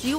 Do you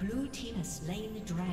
Blue team has slain the dragon.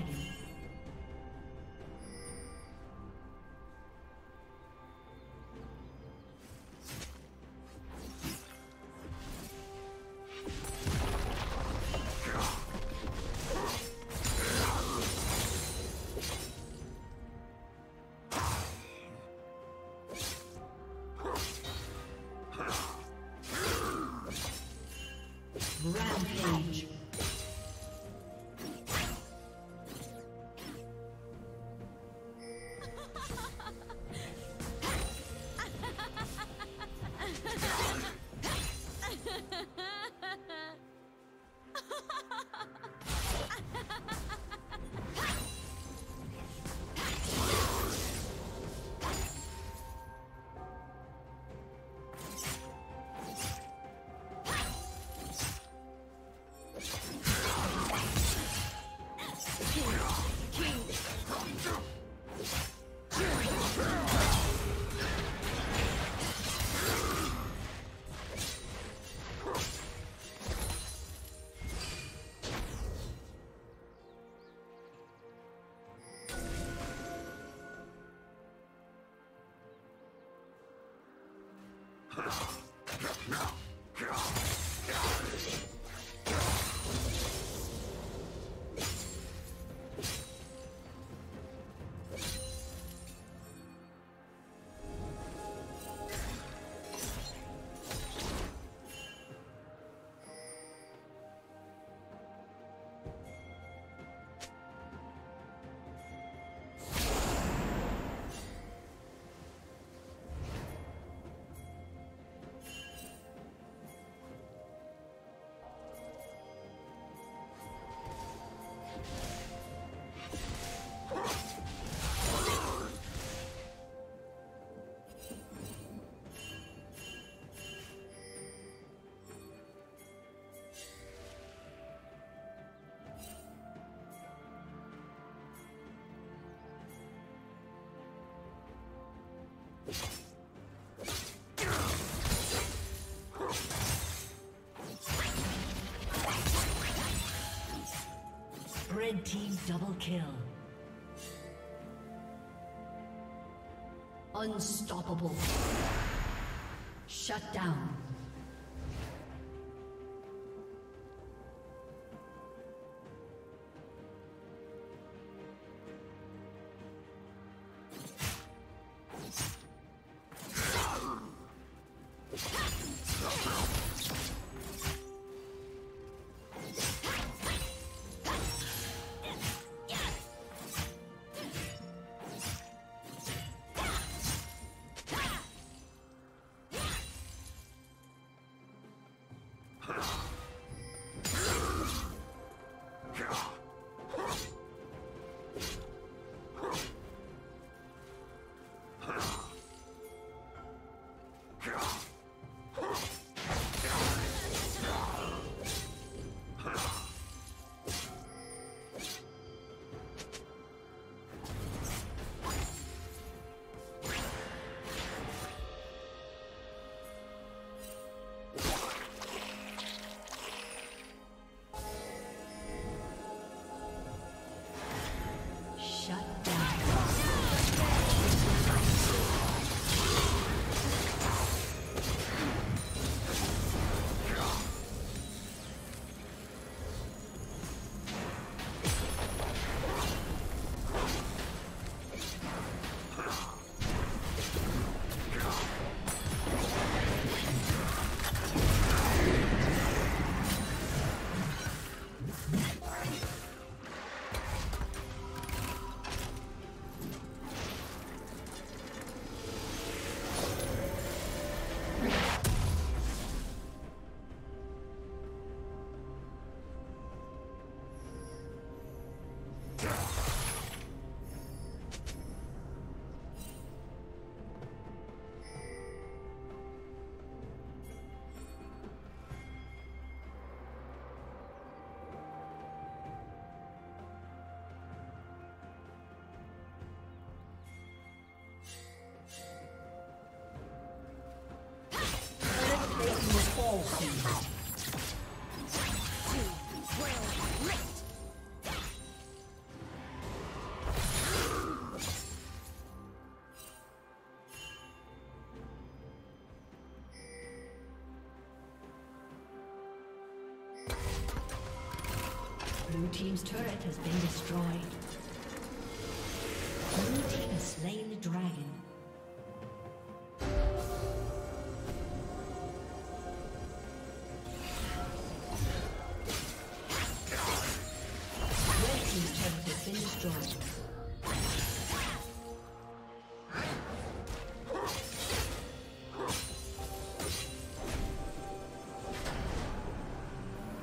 Red team double kill. Unstoppable. Shut down. Blue team's turret has been destroyed. Blue team has slain the dragon. Red team's turret has been destroyed.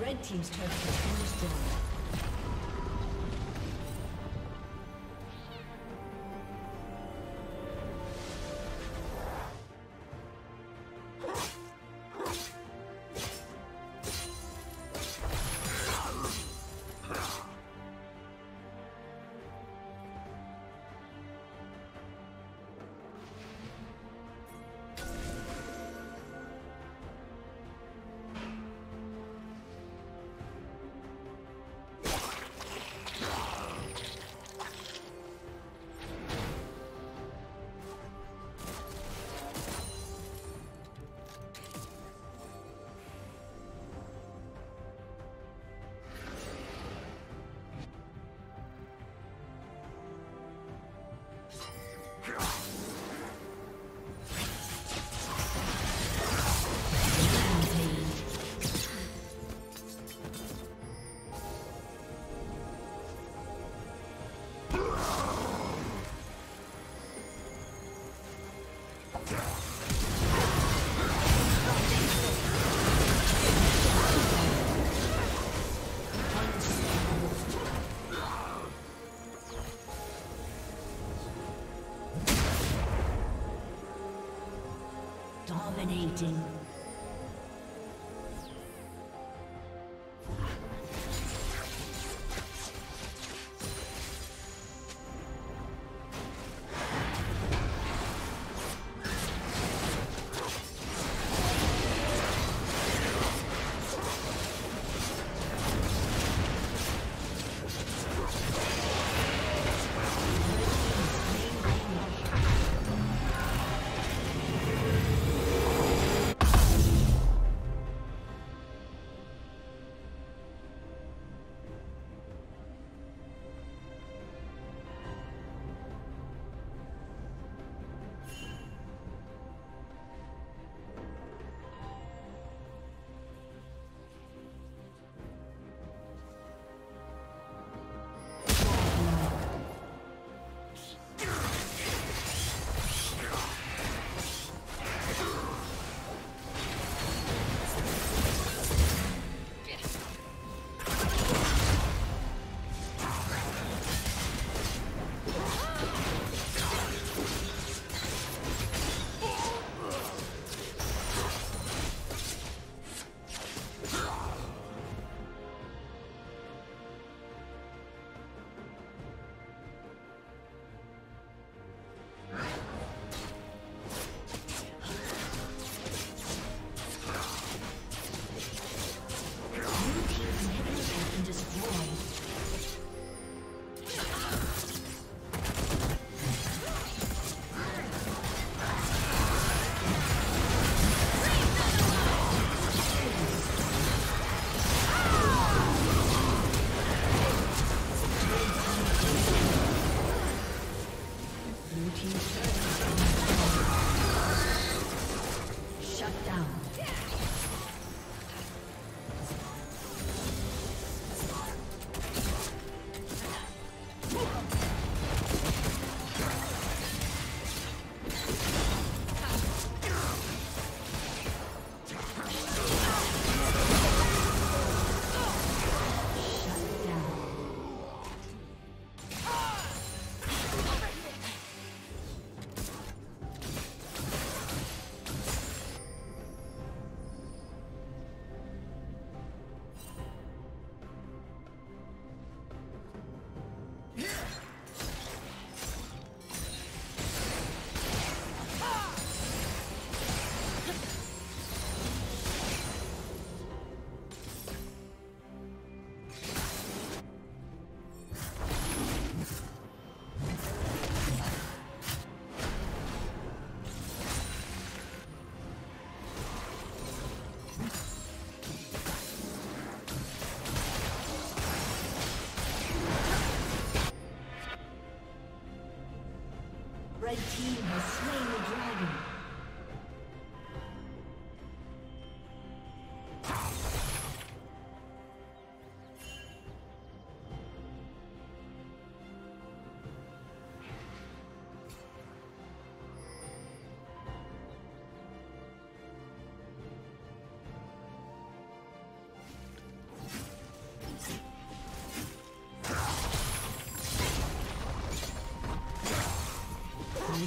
Red team's turret has been destroyed. Dominating. Red team has slain the dragon. Your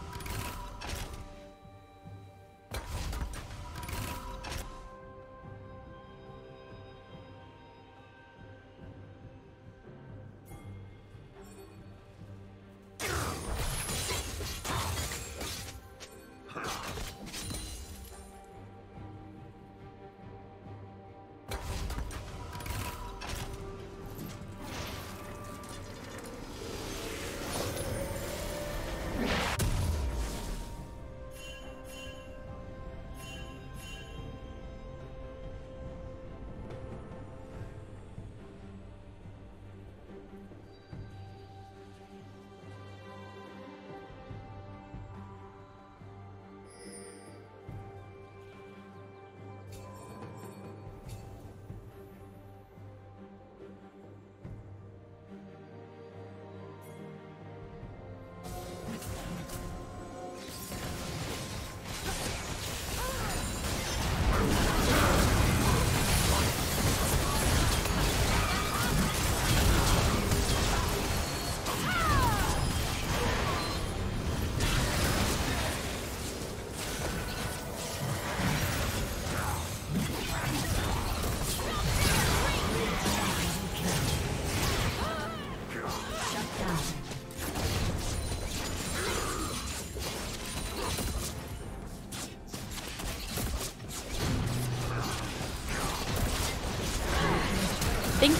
Thank